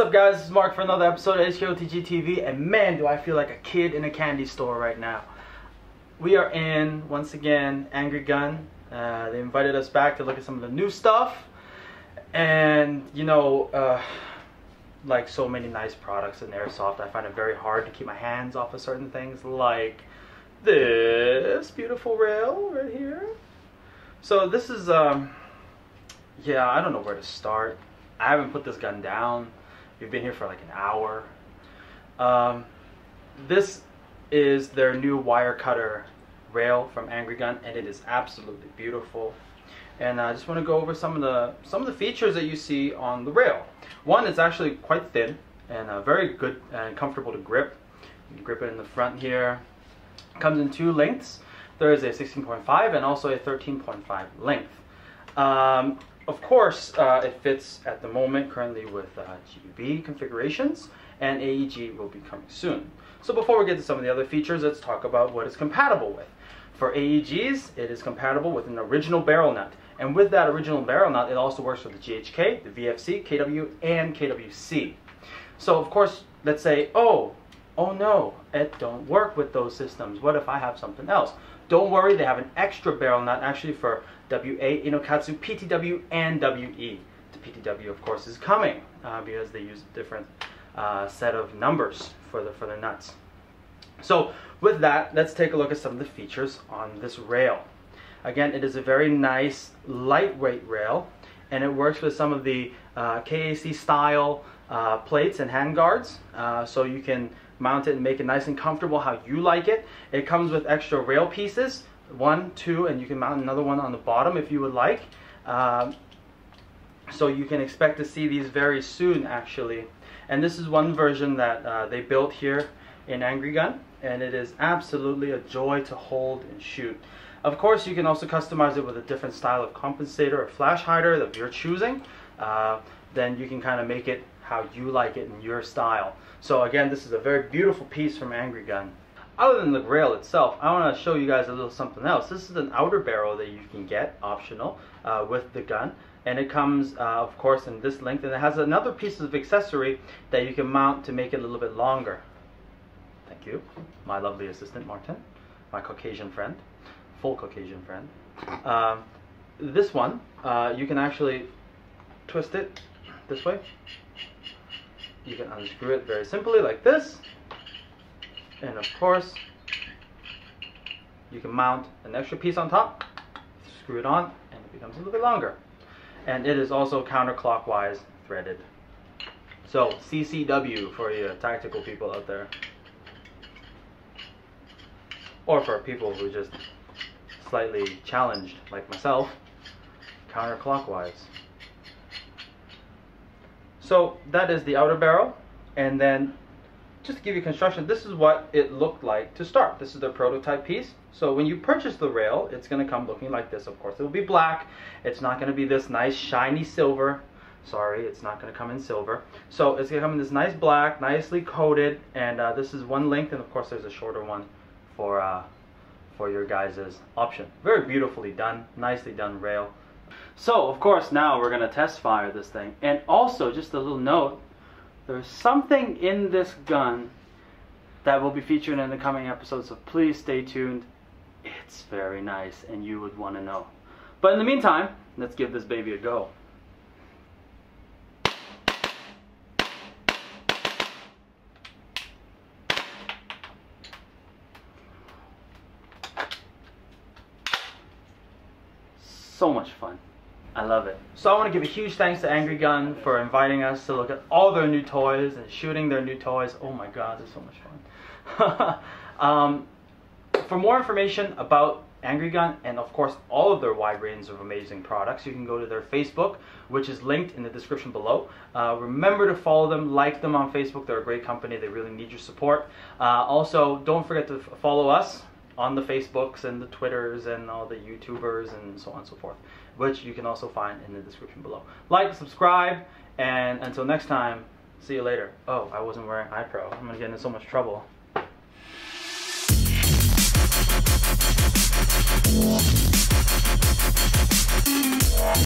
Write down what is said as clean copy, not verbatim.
What's up guys, it's Mark for another episode of HKOTG TV, and man do I feel like a kid in a candy store right now. We are in, once again, Angry Gun. They invited us back to look at some of the new stuff, and you know, like so many nice products in Airsoft, I find it very hard to keep my hands off of certain things like this beautiful rail right here. So this is, yeah, I don't know where to start. I haven't put this gun down. We've been here for like an hour. This is their new wire cutter rail from Angry Gun, and it is absolutely beautiful. And I just want to go over some of the features that you see on the rail. One, it's actually quite thin and very good and comfortable to grip. You can grip it in the front here. It comes in two lengths. There is a 16.5 and also a 13.5 length. Of course, it fits at the moment currently with GB configurations, and AEG will be coming soon. So before we get to some of the other features, let's talk about what it's compatible with. For AEGs, it is compatible with an original barrel nut, and with that original barrel nut, it also works with the GHK, the VFC, KW, and KWC. So of course, let's say, oh no, it don't work with those systems. What if I have something else? Don't worry, they have an extra barrel nut actually for WA, Inokatsu, PTW, and WE. The PTW, of course, is coming because they use a different set of numbers for the nuts. So with that, let's take a look at some of the features on this rail. Again, it is a very nice, lightweight rail, and it works with some of the KAC style plates and handguards, so you can mount it and make it nice and comfortable how you like it. It comes with extra rail pieces, 1, 2, and you can mount another one on the bottom if you would like. So you can expect to see these very soon actually. And this is one version that they built here in Angry Gun, and it is absolutely a joy to hold and shoot. Of course, you can also customize it with a different style of compensator or flash hider of your choosing. Then you can kind of make it how you like it in your style. So again, this is a very beautiful piece from Angry Gun. Other than the rail itself, I want to show you guys a little something else. This is an outer barrel that you can get, optional, with the gun. And it comes, of course, in this length, and it has another piece of accessory that you can mount to make it a little bit longer. Thank you, my lovely assistant, Martin, my Caucasian friend, full Caucasian friend. This one, you can actually twist it this way. You can unscrew it very simply like this, and of course you can mount an extra piece on top, screw it on, and it becomes a little bit longer. And it is also counterclockwise threaded. So CCW for you tactical people out there, or for people who are just slightly challenged like myself, counterclockwise. So that is the outer barrel, and then just to give you construction, this is what it looked like to start. This is the prototype piece. So when you purchase the rail, it's going to come looking like this. Of course, it will be black. It's not going to be this nice shiny silver. Sorry, it's not going to come in silver. So it's going to come in this nice black, nicely coated, and this is one length, and of course there's a shorter one for your guys' option. Very beautifully done, nicely done rail. So of course now we're going to test fire this thing. And also just a little note, there's something in this gun that will be featured in the coming episodes, so please stay tuned. It's very nice and you would want to know. But in the meantime, let's give this baby a go. So much fun. I love it. So I want to give a huge thanks to Angry Gun for inviting us to look at all their new toys and shooting their new toys. Oh my god, it's so much fun. For more information about Angry Gun and of course all of their wide range of amazing products, you can go to their Facebook, which is linked in the description below. Remember to follow them, like them on Facebook. They're a great company. They really need your support. Also, don't forget to follow us on the Facebooks and the Twitters and all the YouTubers and so on and so forth, which you can also find in the description below. Like, subscribe, and until next time, see you later. Oh, I wasn't wearing iPro. I'm gonna get into so much trouble.